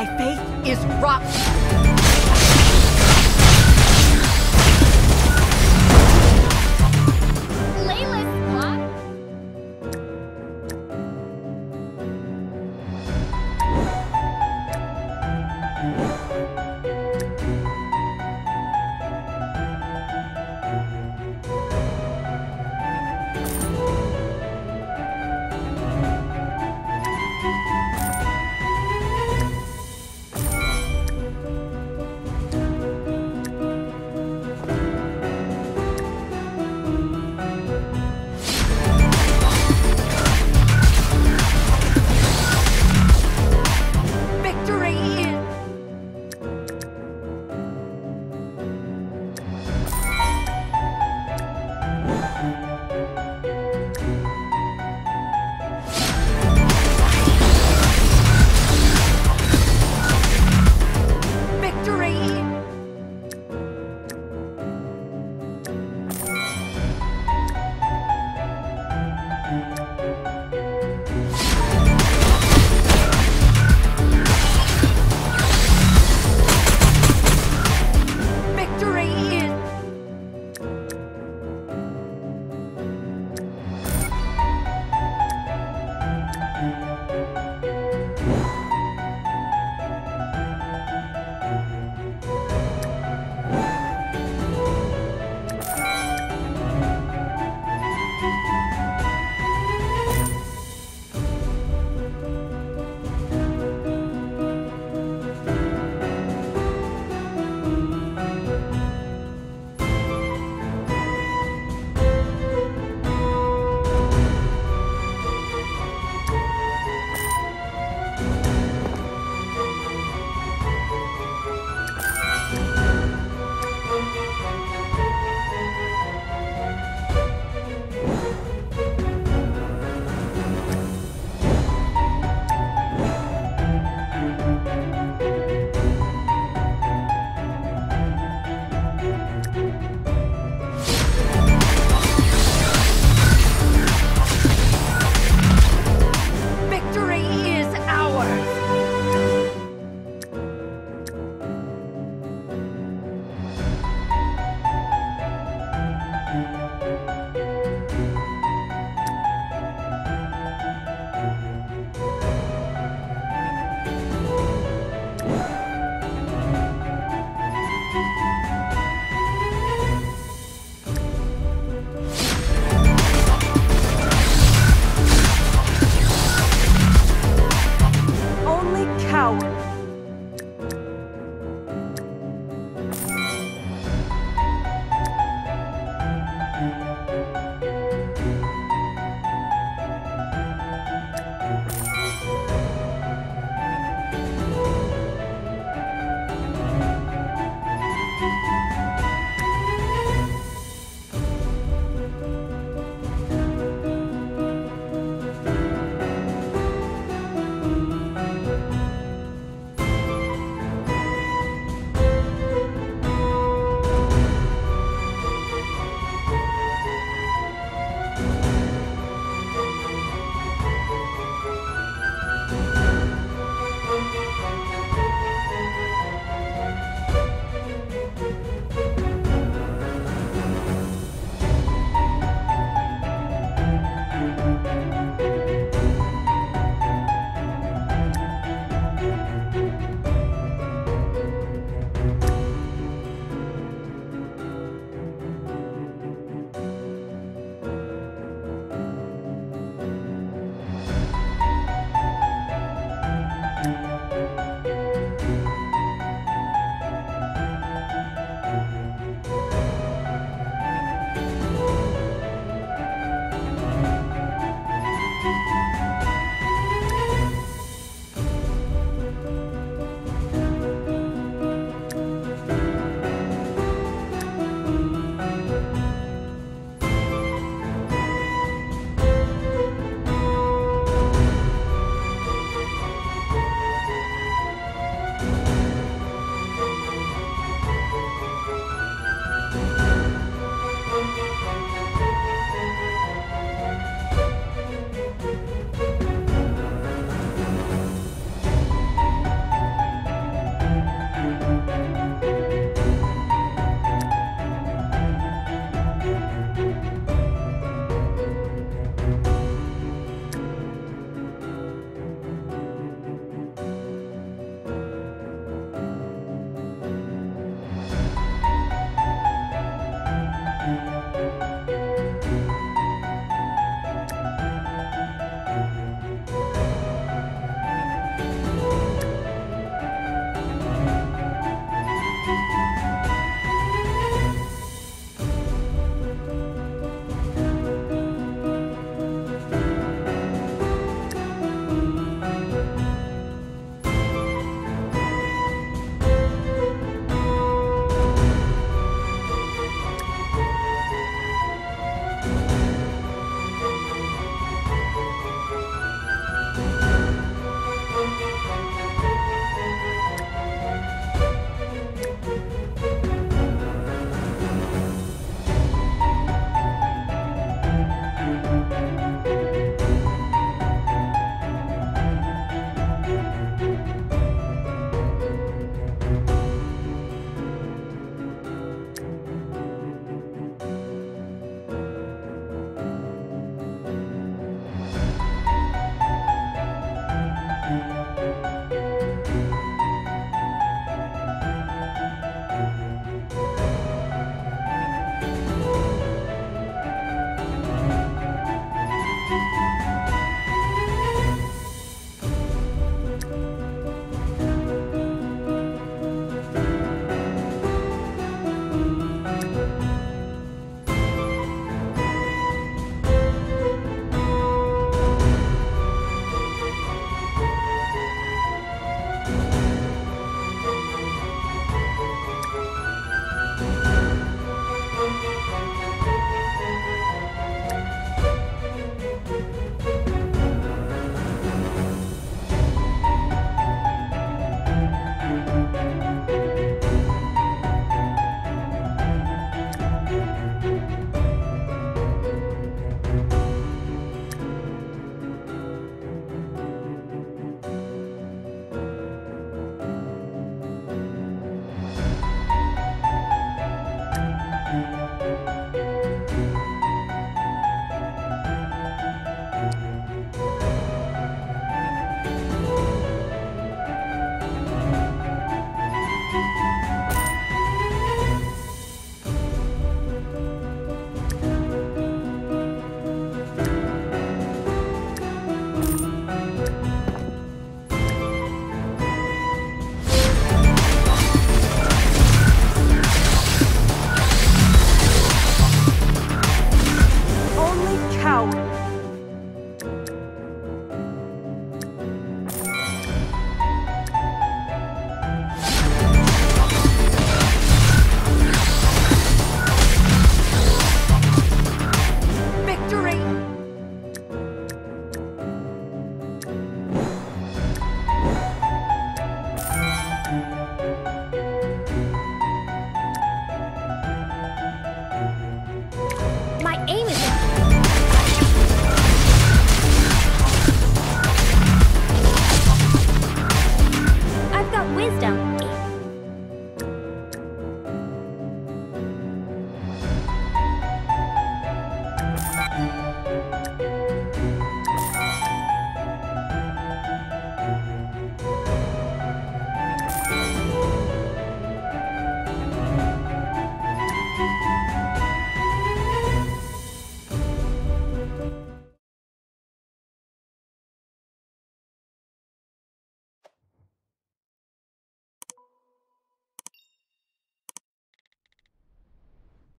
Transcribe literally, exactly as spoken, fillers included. My faith is rock.